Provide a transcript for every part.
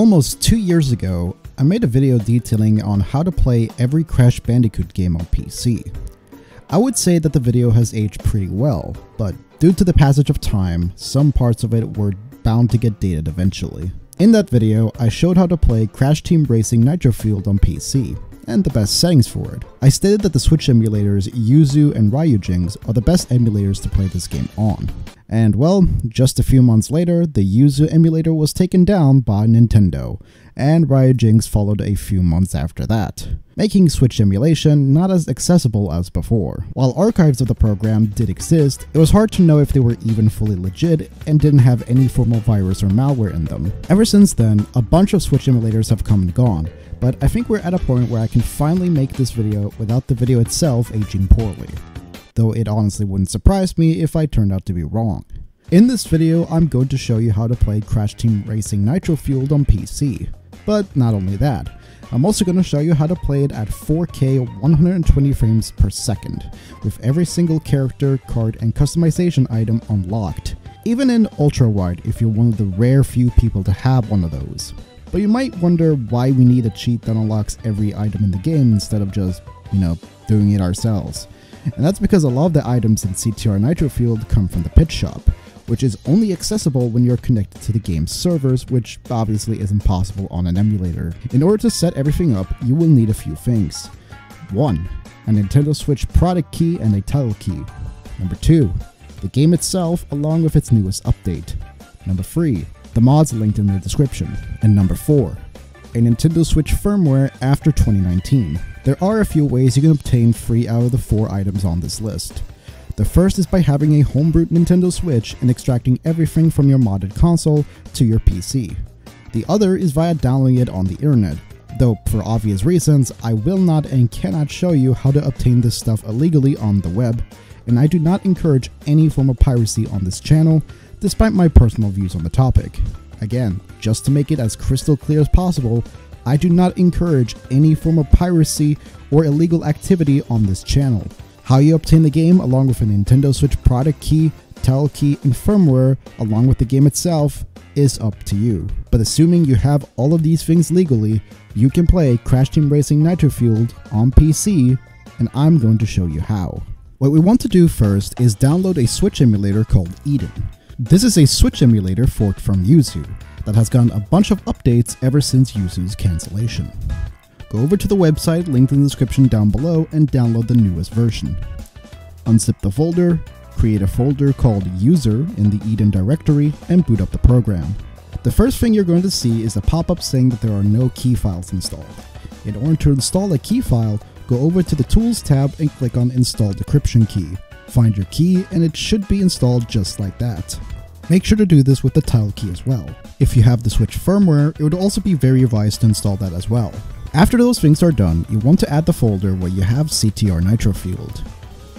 Almost 2 years ago, I made a video detailing on how to play every Crash Bandicoot game on PC. I would say that the video has aged pretty well, but due to the passage of time, some parts of it were bound to get dated eventually. In that video, I showed how to play Crash Team Racing Nitro Fueled on PC, and the best settings for it. I stated that the Switch emulators Yuzu and Ryujinx are the best emulators to play this game on. And well, just a few months later, the Yuzu emulator was taken down by Nintendo, and Ryujinx followed a few months after that, making Switch emulation not as accessible as before. While archives of the program did exist, it was hard to know if they were even fully legit and didn't have any formal virus or malware in them. Ever since then, a bunch of Switch emulators have come and gone, but I think we're at a point where I can finally make this video without the video itself aging poorly. Though it honestly wouldn't surprise me if I turned out to be wrong. In this video, I'm going to show you how to play Crash Team Racing Nitro Fueled on PC. But not only that, I'm also going to show you how to play it at 4K 120 frames per second, with every single character, card, and customization item unlocked, even in ultra-wide if you're one of the rare few people to have one of those. But you might wonder why we need a cheat that unlocks every item in the game instead of just, doing it ourselves. And that's because a lot of the items in CTR Nitro Fueled come from the pit shop, which is only accessible when you're connected to the game's servers, which obviously isn't possible on an emulator. In order to set everything up, you will need a few things. 1. A Nintendo Switch product key and a title key. Number 2. The game itself along with its newest update. Number 3. The mods linked in the description. And number 4. A Nintendo Switch firmware after 2019. There are a few ways you can obtain 3 out of the 4 items on this list. The first is by having a homebrewed Nintendo Switch and extracting everything from your modded console to your PC. The other is via downloading it on the internet, though for obvious reasons I will not and cannot show you how to obtain this stuff illegally on the web, and I do not encourage any form of piracy on this channel, despite my personal views on the topic. Again, just to make it as crystal clear as possible, I do not encourage any form of piracy or illegal activity on this channel. How you obtain the game along with a Nintendo Switch product key, title key, and firmware along with the game itself is up to you. But assuming you have all of these things legally, you can play Crash Team Racing Nitro Fueled on PC, and I'm going to show you how. What we want to do first is download a Switch emulator called Eden. This is a Switch emulator forked from Yuzu that has gotten a bunch of updates ever since Yuzu's cancellation. Go over to the website linked in the description down below and download the newest version. Unzip the folder, create a folder called User in the Eden directory, and boot up the program. The first thing you're going to see is a pop-up saying that there are no key files installed. In order to install a key file, go over to the Tools tab and click on Install Decryption Key. Find your key and it should be installed just like that. Make sure to do this with the tile key as well. If you have the Switch firmware, it would also be very wise to install that as well. After those things are done, you want to add the folder where you have CTR Nitro Fueled.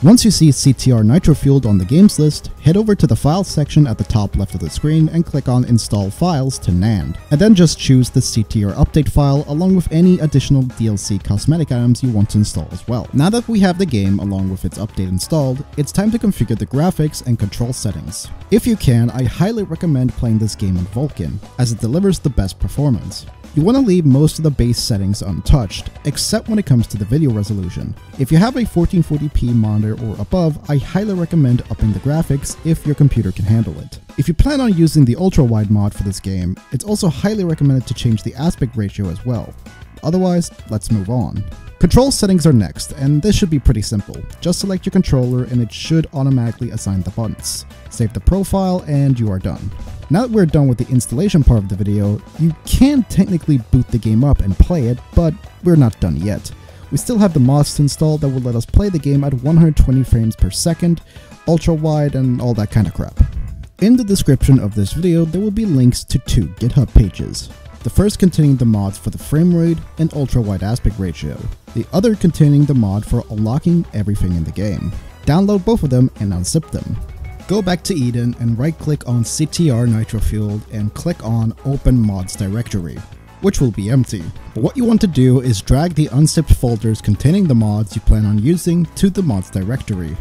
Once you see CTR Nitro Fueled on the games list, head over to the Files section at the top left of the screen and click on Install Files to NAND, and then just choose the CTR update file along with any additional DLC cosmetic items you want to install as well. Now that we have the game along with its update installed, it's time to configure the graphics and control settings. If you can, I highly recommend playing this game on Vulkan, as it delivers the best performance. You want to leave most of the base settings untouched, except when it comes to the video resolution. If you have a 1440p monitor or above, I highly recommend upping the graphics if your computer can handle it. If you plan on using the ultra-wide mod for this game, it's also highly recommended to change the aspect ratio as well. Otherwise, let's move on. Control settings are next, and this should be pretty simple. Just select your controller and it should automatically assign the buttons. Save the profile and you are done. Now that we're done with the installation part of the video, you can technically boot the game up and play it, but we're not done yet. We still have the mods to install that will let us play the game at 120 frames per second, ultra wide, and all that kind of crap. In the description of this video, there will be links to 2 GitHub pages. The first containing the mods for the frame rate and ultra-wide aspect ratio. The other containing the mod for unlocking everything in the game. Download both of them and unzip them. Go back to Eden and right-click on CTR Nitro Fueled and click on Open Mods Directory, which will be empty. But what you want to do is drag the unzipped folders containing the mods you plan on using to the mods directory.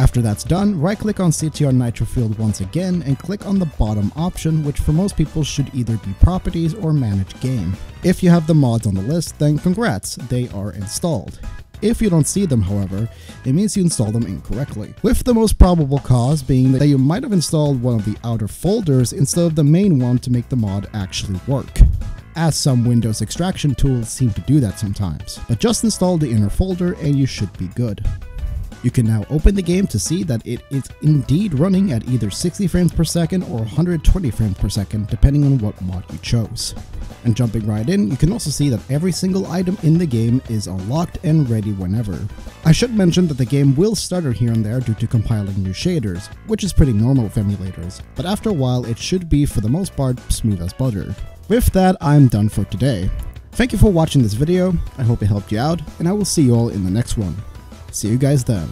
After that's done, right-click on CTR Nitro Fueled once again and click on the bottom option, which for most people should either be Properties or Manage Game. If you have the mods on the list, then congrats, they are installed. If you don't see them, however, it means you installed them incorrectly, with the most probable cause being that you might have installed one of the outer folders instead of the main one to make the mod actually work, as some Windows extraction tools seem to do that sometimes. But just install the inner folder and you should be good. You can now open the game to see that it is indeed running at either 60 frames per second or 120 frames per second, depending on what mod you chose. And jumping right in, you can also see that every single item in the game is unlocked and ready whenever. I should mention that the game will stutter here and there due to compiling new shaders, which is pretty normal with emulators, but after a while it should be, for the most part, smooth as butter. With that, I'm done for today. Thank you for watching this video, I hope it helped you out, and I will see you all in the next one. See you guys then.